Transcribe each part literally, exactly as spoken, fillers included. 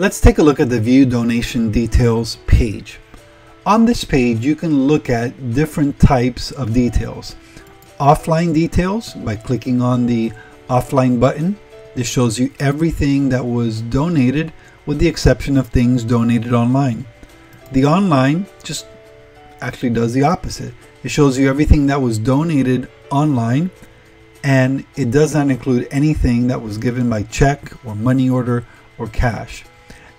Let's take a look at the View Donation Details page. On this page, you can look at different types of details. Offline details, by clicking on the offline button, this shows you everything that was donated with the exception of things donated online. The online just actually does the opposite. It shows you everything that was donated online, and it does not include anything that was given by check or money order or cash.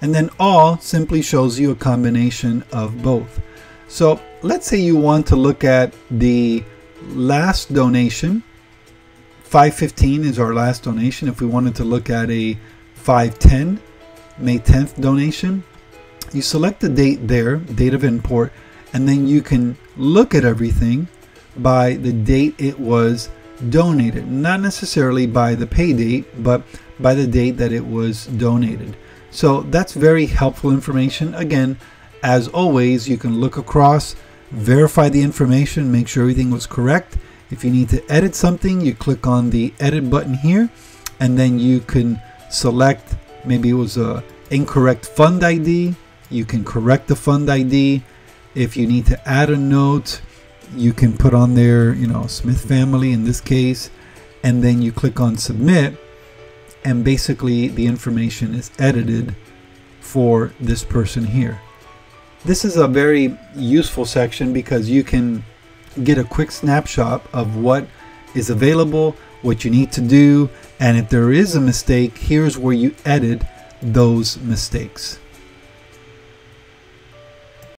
And then all simply shows you a combination of both. So let's say you want to look at the last donation. five fifteen is our last donation. If we wanted to look at a five ten May tenth donation, you select the date there, date of import, and then you can look at everything by the date it was donated, not necessarily by the pay date, but by the date that it was donated. So that's very helpful information. Again, as always, you can look across, verify the information, make sure everything was correct. If you need to edit something, you click on the edit button here, and then you can select, maybe it was a incorrect fund I D, you can correct the fund I D. If you need to add a note, you can put on there, you know, Smith family in this case, and then you click on submit, and basically the information is edited for this person here. This is a very useful section because you can get a quick snapshot of what is available, what you need to do, and if there is a mistake, here's where you edit those mistakes.